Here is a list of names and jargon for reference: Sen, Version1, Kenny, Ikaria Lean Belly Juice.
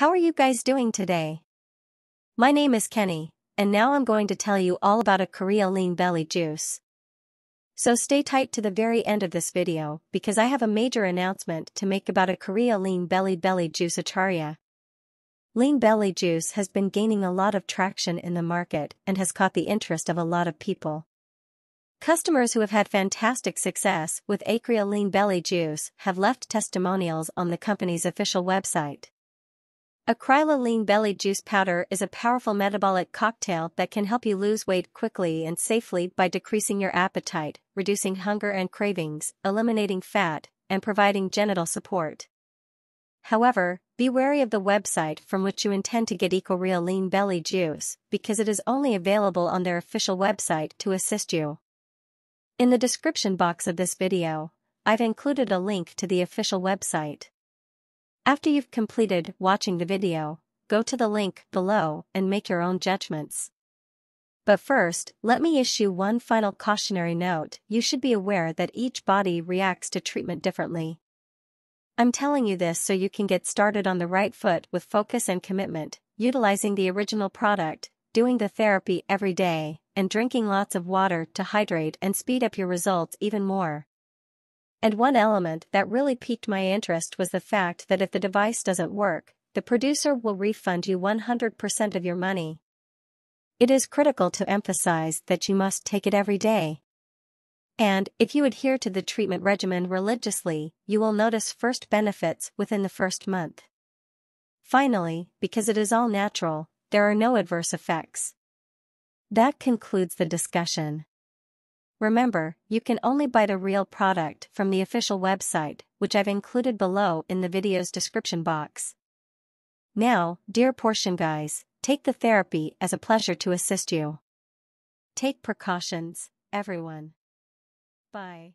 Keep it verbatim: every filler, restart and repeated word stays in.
How are you guys doing today? My name is Kenny, and now I'm going to tell you all about Ikaria Lean Belly Juice. So stay tight to the very end of this video because I have a major announcement to make about Ikaria Lean Belly Belly Juice. Ikaria Lean Belly Juice has been gaining a lot of traction in the market and has caught the interest of a lot of people. Customers who have had fantastic success with Ikaria Lean Belly Juice have left testimonials on the company's official website. Ikaria Lean Belly Juice Powder is a powerful metabolic cocktail that can help you lose weight quickly and safely by decreasing your appetite, reducing hunger and cravings, eliminating fat, and providing genital support. However, be wary of the website from which you intend to get Ikaria Lean Belly Juice because it is only available on their official website to assist you. In the description box of this video, I've included a link to the official website. After you've completed watching the video, go to the link below and make your own judgments. But first, let me issue one final cautionary note. You should be aware that each body reacts to treatment differently. I'm telling you this so you can get started on the right foot with focus and commitment, utilizing the original product, doing the therapy every day, and drinking lots of water to hydrate and speed up your results even more. And one element that really piqued my interest was the fact that if the device doesn't work, the producer will refund you one hundred percent of your money. It is critical to emphasize that you must take it every day. And if you adhere to the treatment regimen religiously, you will notice first benefits within the first month. Finally, because it is all natural, there are no adverse effects. That concludes the discussion. Remember, you can only buy the real product from the official website, which I've included below in the video's description box. Now, dear portion guys, take the therapy as a pleasure to assist you. Take precautions, everyone. Bye.